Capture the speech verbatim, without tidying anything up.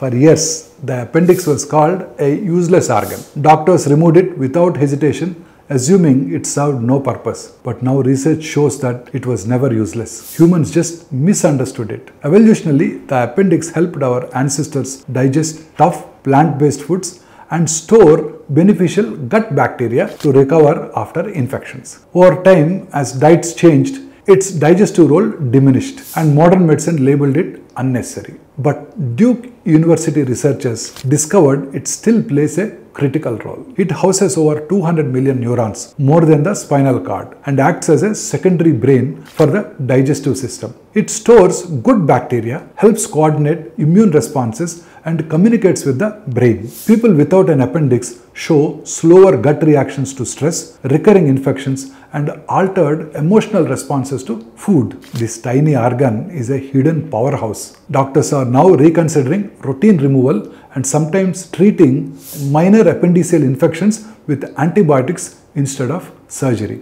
For years, the appendix was called a useless organ. Doctors removed it without hesitation, assuming it served no purpose. But now research shows that it was never useless. Humans just misunderstood it. Evolutionarily, the appendix helped our ancestors digest tough plant-based foods and store beneficial gut bacteria to recover after infections. Over time, as diets changed, its digestive role diminished, and modern medicine labeled it unnecessary. But Duke University researchers discovered it still plays a critical role. It houses over two hundred million neurons, more than the spinal cord, and acts as a secondary brain for the digestive system. It stores good bacteria, helps coordinate immune responses, and communicates with the brain. People without an appendix show slower gut reactions to stress, recurring infections, and altered emotional responses to food. This tiny organ is a hidden powerhouse. Doctors are now reconsidering routine removal and sometimes treating minor appendiceal infections with antibiotics instead of surgery.